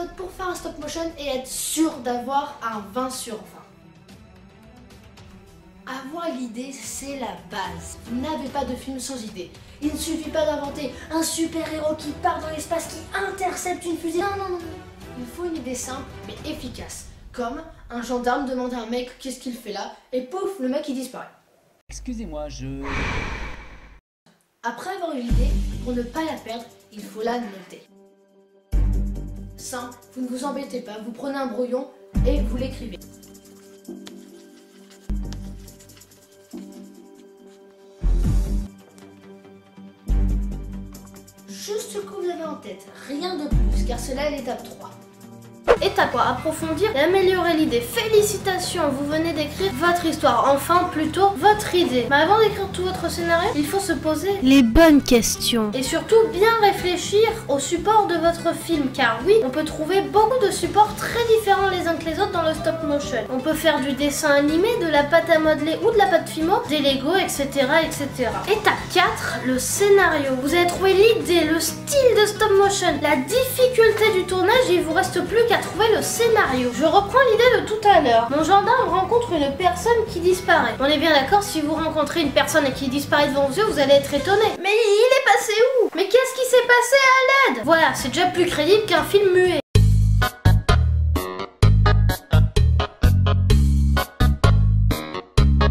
méthode pour faire un stop motion et être sûr d'avoir un 20 sur 20. Avoir l'idée, c'est la base. Vous n'avez pas de film sans idée. Il ne suffit pas d'inventer un super-héros qui part dans l'espace, qui intercepte une fusée. Non, non, non. Il faut une idée simple, mais efficace. Comme un gendarme demande à un mec qu'est-ce qu'il fait là, et pouf, le mec il disparaît. Excusez-moi, je... Après avoir eu l'idée, pour ne pas la perdre, il faut la noter. Simple, vous ne vous embêtez pas, vous prenez un brouillon et vous l'écrivez. Juste ce que vous avez en tête, rien de plus, car cela est l'étape 3. Étape 3, approfondir et améliorer l'idée. Félicitations, vous venez d'écrire votre histoire, enfin plutôt votre idée. Mais avant d'écrire tout votre scénario, il faut se poser les bonnes questions. Et surtout bien réfléchir au support de votre film, car oui, on peut trouver beaucoup de supports très différents les uns que les autres dans le stop motion. On peut faire du dessin animé, de la pâte à modeler ou de la pâte fimo, des Lego, etc. etc. Étape 4, le scénario. Vous avez trouvé l'idée, le style de stop motion, la difficulté du tournage, et il vous reste plus qu'à trouver le scénario. Je reprends l'idée de tout à l'heure. Mon gendarme rencontre une personne qui disparaît. On est bien d'accord, si vous rencontrez une personne et qui disparaît devant vos yeux, vous allez être étonné. Mais il est passé où? Mais qu'est-ce qui s'est passé à l'aide? Voilà, c'est déjà plus crédible qu'un film muet.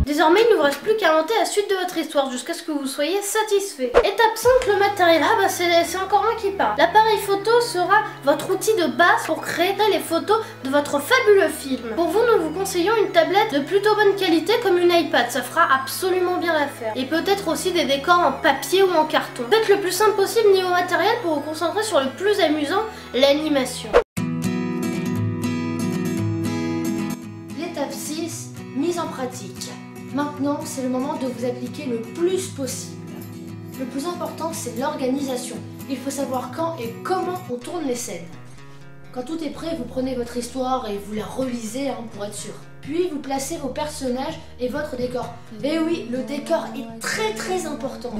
Désormais, il ne vous reste plus qu'à inventer la suite de votre histoire jusqu'à ce que vous soyez satisfait. Étape 5, le matériel. Ah bah c'est encore moi qui parle. L'appareil photo sera votre outil de base pour créer les photos de votre fabuleux film. Pour vous, nous vous conseillons une tablette de plutôt bonne qualité comme une iPad. Ça fera absolument bien l'affaire. Et peut-être aussi des décors en papier ou en carton. Faites le plus simple possible niveau matériel pour vous concentrer sur le plus amusant, l'animation. L'étape 6, mise en pratique. Maintenant, c'est le moment de vous appliquer le plus possible. Le plus important, c'est l'organisation. Il faut savoir quand et comment on tourne les scènes. Quand tout est prêt, vous prenez votre histoire et vous la relisez pour être sûr. Puis, vous placez vos personnages et votre décor. Et oui, le décor est très très important.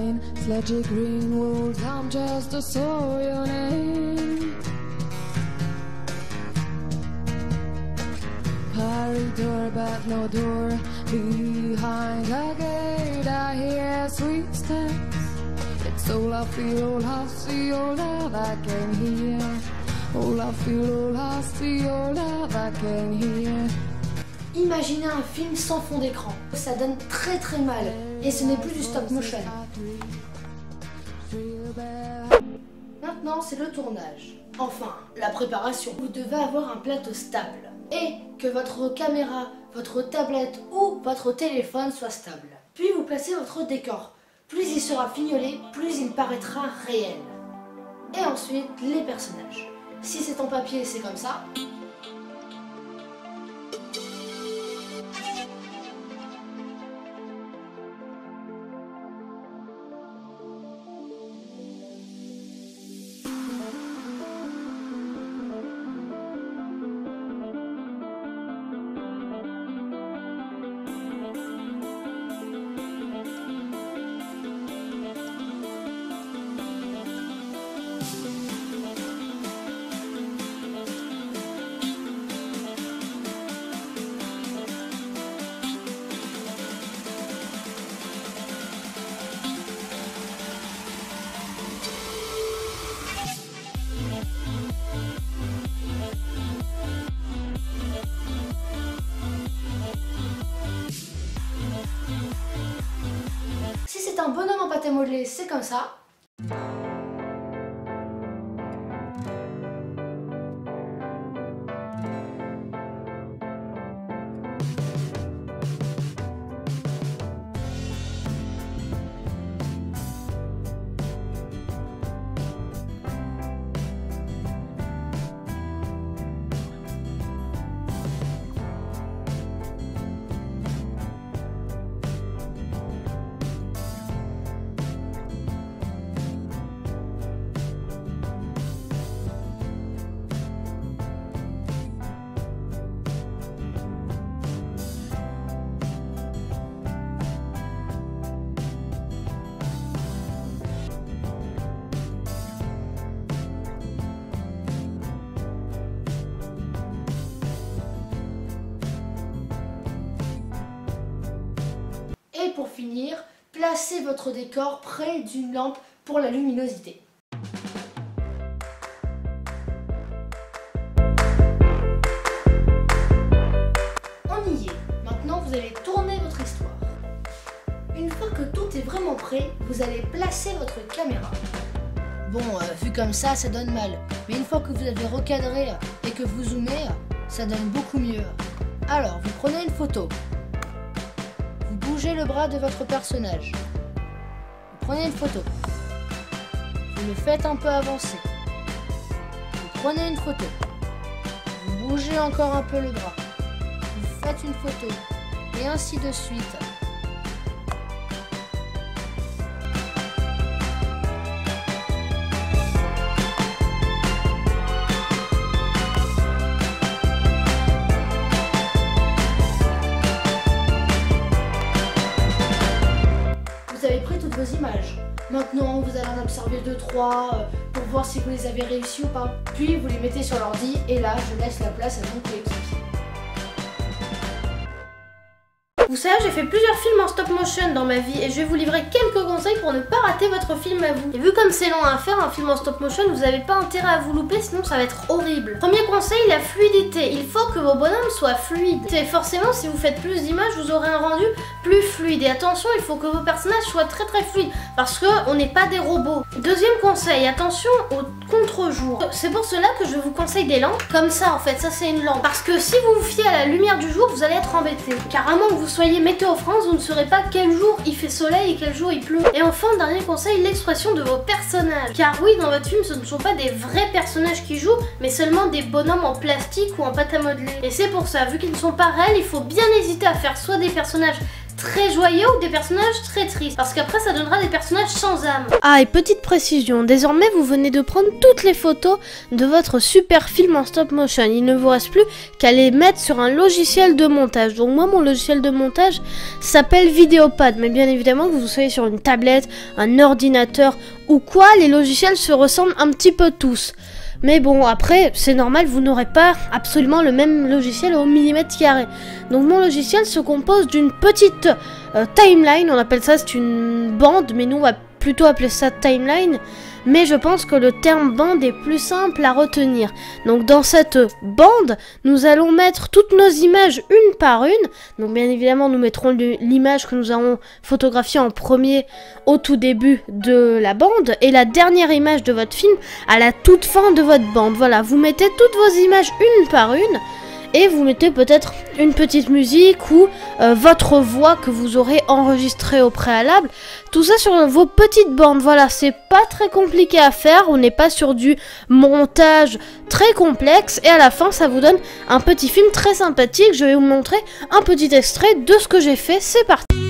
Imaginez un film sans fond d'écran, ça donne très très mal et ce n'est plus du stop motion. Maintenant, c'est le tournage. Enfin, la préparation. Vous devez avoir un plateau stable et que votre caméra, votre tablette ou votre téléphone soit stable. Puis vous placez votre décor. Plus il sera fignolé, plus il paraîtra réel. Et ensuite, les personnages. Si c'est en papier, c'est comme ça. Un bonhomme en pâte à modeler, c'est comme ça. lumière, placez votre décor près d'une lampe pour la luminosité. On y est. Maintenant, vous allez tourner votre histoire. Une fois que tout est vraiment prêt, vous allez placer votre caméra. Bon, vu comme ça donne mal. Mais une fois que vous avez recadré et que vous zoomez, ça donne beaucoup mieux. Alors, vous prenez une photo. Vous bougez le bras de votre personnage. Vous prenez une photo. Vous le faites un peu avancer. Vous prenez une photo. Vous bougez encore un peu le bras. Vous faites une photo. Et ainsi de suite. Images. Maintenant, vous allez en observer 2-3 pour voir si vous les avez réussi ou pas. Puis, vous les mettez sur l'ordi et là, je laisse la place à mon coéquipier. Vous savez, j'ai fait plusieurs films en stop motion dans ma vie et je vais vous livrer quelques conseils pour ne pas rater votre film à vous. Et vu comme c'est long à faire, un film en stop motion, vous n'avez pas intérêt à vous louper, sinon ça va être horrible. Premier conseil, la fluidité. Il faut que vos bonhommes soient fluides. Et forcément, si vous faites plus d'images, vous aurez un rendu plus fluide. Et attention, il faut que vos personnages soient très très fluides parce qu'on n'est pas des robots. Deuxième conseil, attention au contre-jour. C'est pour cela que je vous conseille des lampes comme ça en fait. Ça, c'est une lampe. Parce que si vous vous fiez à la lumière du jour, vous allez être embêté. Carrément, vous soyez Météo France, vous ne saurez pas quel jour il fait soleil et quel jour il pleut. Et enfin, dernier conseil, l'expression de vos personnages. Car oui, dans votre film, ce ne sont pas des vrais personnages qui jouent, mais seulement des bonhommes en plastique ou en pâte à modeler. Et c'est pour ça, vu qu'ils ne sont pas réels, il faut bien hésiter à faire soit des personnages très joyeux ou des personnages très tristes, parce qu'après ça donnera des personnages sans âme. Ah, et petite précision, désormais vous venez de prendre toutes les photos de votre super film en stop motion, il ne vous reste plus qu'à les mettre sur un logiciel de montage. Donc moi, mon logiciel de montage s'appelle Vidéopad, mais bien évidemment que vous soyez sur une tablette, un ordinateur ou quoi, les logiciels se ressemblent un petit peu tous. Mais bon, après, c'est normal, vous n'aurez pas absolument le même logiciel au millimètre carré. Donc mon logiciel se compose d'une petite timeline, on appelle ça, c'est une bande, mais nous on va plutôt appeler ça timeline. Mais je pense que le terme bande est plus simple à retenir. Donc dans cette bande, nous allons mettre toutes nos images une par une. Donc bien évidemment, nous mettrons l'image que nous avons photographiée en premier au tout début de la bande. Et la dernière image de votre film à la toute fin de votre bande. Voilà, vous mettez toutes vos images une par une. Et vous mettez peut-être une petite musique ou votre voix que vous aurez enregistrée au préalable. Tout ça sur vos petites bandes. Voilà, c'est pas très compliqué à faire. On n'est pas sur du montage très complexe. Et à la fin, ça vous donne un petit film très sympathique. Je vais vous montrer un petit extrait de ce que j'ai fait. C'est parti.